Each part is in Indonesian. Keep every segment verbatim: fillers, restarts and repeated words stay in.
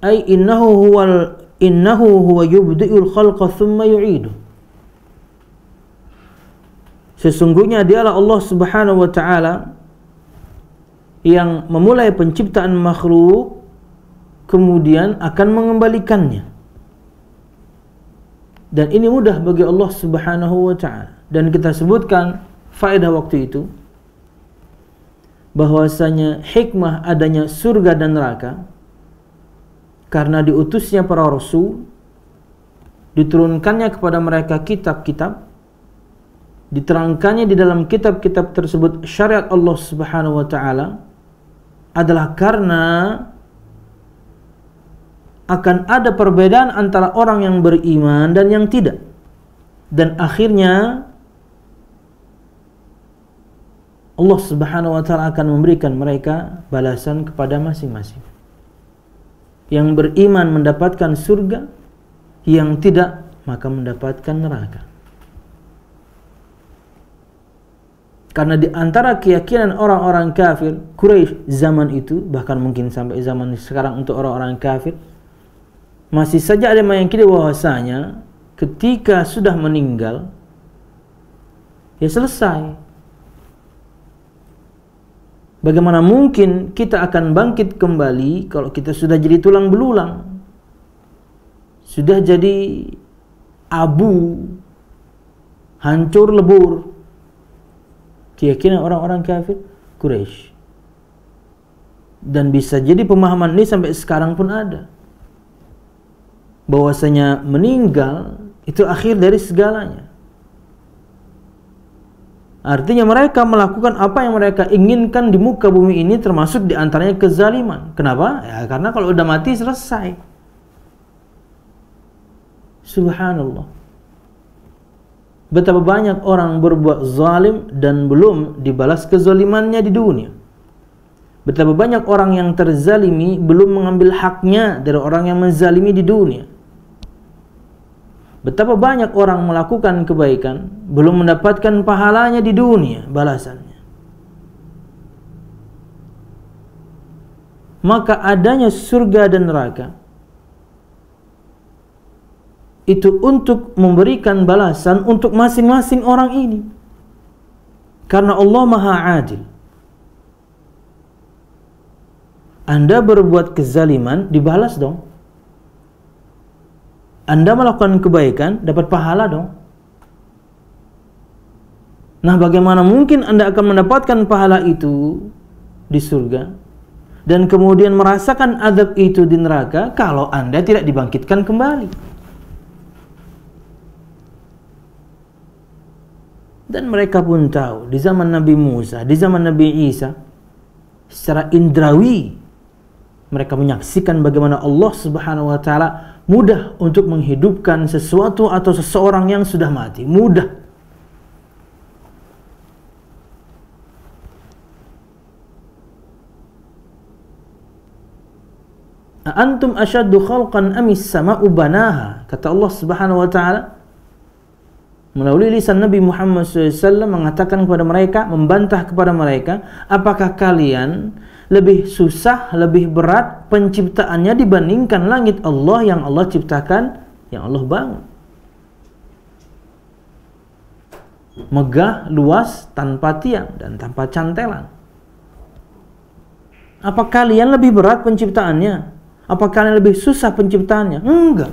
ay innahu huwal innahu huwa yubdi'ul khalqa thumma yu'idu. Sesungguhnya dialah Allah Subhanahu wa taala yang memulai penciptaan makhluk kemudian akan mengembalikannya. Dan ini mudah bagi Allah Subhanahu wa taala. Dan kita sebutkan faedah waktu itu bahwasanya hikmah adanya surga dan neraka karena diutusnya para rasul, diturunkannya kepada mereka kitab-kitab, diterangkannya di dalam kitab-kitab tersebut syariat Allah Subhanahu wa taala adalah karena akan ada perbedaan antara orang yang beriman dan yang tidak, dan akhirnya Allah Subhanahu wa taala akan memberikan mereka balasan kepada masing-masing. Yang beriman mendapatkan surga, yang tidak maka mendapatkan neraka. Karena di antara keyakinan orang-orang kafir Quraisy zaman itu, bahkan mungkin sampai zaman sekarang untuk orang-orang kafir, masih saja ada meyakini bahwasanya ketika sudah meninggal ya selesai. Bagaimana mungkin kita akan bangkit kembali kalau kita sudah jadi tulang belulang, sudah jadi abu, hancur lebur. Keyakinan orang-orang kafir Quraisy. Dan bisa jadi pemahaman ini sampai sekarang pun ada, bahwasanya meninggal itu akhir dari segalanya. Artinya mereka melakukan apa yang mereka inginkan di muka bumi ini, termasuk diantaranya kezaliman. Kenapa? Ya, karena kalau udah mati selesai. Subhanallah. Betapa banyak orang berbuat zalim dan belum dibalas kezalimannya di dunia. Betapa banyak orang yang terzalimi belum mengambil haknya dari orang yang menzalimi di dunia. Betapa banyak orang melakukan kebaikan belum mendapatkan pahalanya di dunia, balasannya. Maka adanya surga dan neraka itu untuk memberikan balasan untuk masing-masing orang ini. Karena Allah Maha Adil. Anda berbuat kezaliman, dibalas dong. Anda melakukan kebaikan, dapat pahala dong. Nah, bagaimana mungkin Anda akan mendapatkan pahala itu di surga dan kemudian merasakan azab itu di neraka kalau Anda tidak dibangkitkan kembali? Dan mereka pun tahu, di zaman Nabi Musa, di zaman Nabi Isa, secara indrawi mereka menyaksikan bagaimana Allah Subhanahu wa taala mudah untuk menghidupkan sesuatu atau seseorang yang sudah mati. Mudah. Antum asyaddu khalqan amis sama'u banaha. Kata Allah Subhanahu wa taala melalui lisan Nabi Muhammad shallallahu alaihi wasallam mengatakan kepada mereka, membantah kepada mereka, apakah kalian lebih susah, lebih berat penciptaannya dibandingkan langit Allah yang Allah ciptakan, yang Allah bangun. Megah, luas, tanpa tiang dan tanpa cantelan. Apa kalian lebih berat penciptaannya? Apa kalian lebih susah penciptaannya? Enggak.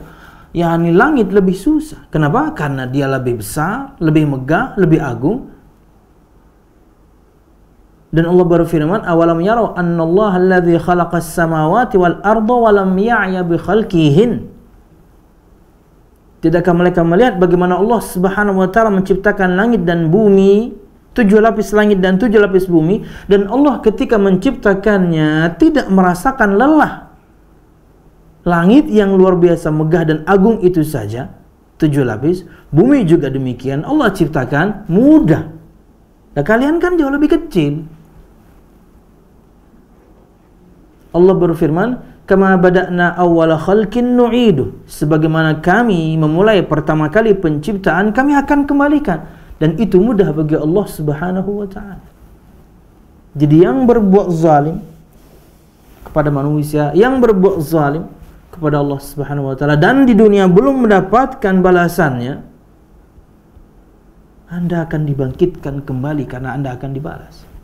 Ya, ini langit lebih susah. Kenapa? Karena dia lebih besar, lebih megah, lebih agung. Dan Allah berfirman, awalam yarau annallaha alladzi khalaqas samawati wal arda wa lam ya'ya bi khalqihin. Tidakkah mereka melihat bagaimana Allah Subhanahu wa taala menciptakan langit dan bumi, tujuh lapis langit dan tujuh lapis bumi, dan Allah ketika menciptakannya tidak merasakan lelah. Langit yang luar biasa megah dan agung itu saja tujuh lapis, bumi juga demikian, Allah ciptakan mudah. Nah, kalian kan jauh lebih kecil. Allah berfirman, kama bada'na awwala khalqin nu'idu, sebagaimana kami memulai pertama kali penciptaan kami akan kembalikan. Dan itu mudah bagi Allah Subhanahu wa taala. Jadi yang berbuat zalim kepada manusia, yang berbuat zalim kepada Allah Subhanahu wa taala dan di dunia belum mendapatkan balasannya, Anda akan dibangkitkan kembali karena Anda akan dibalas.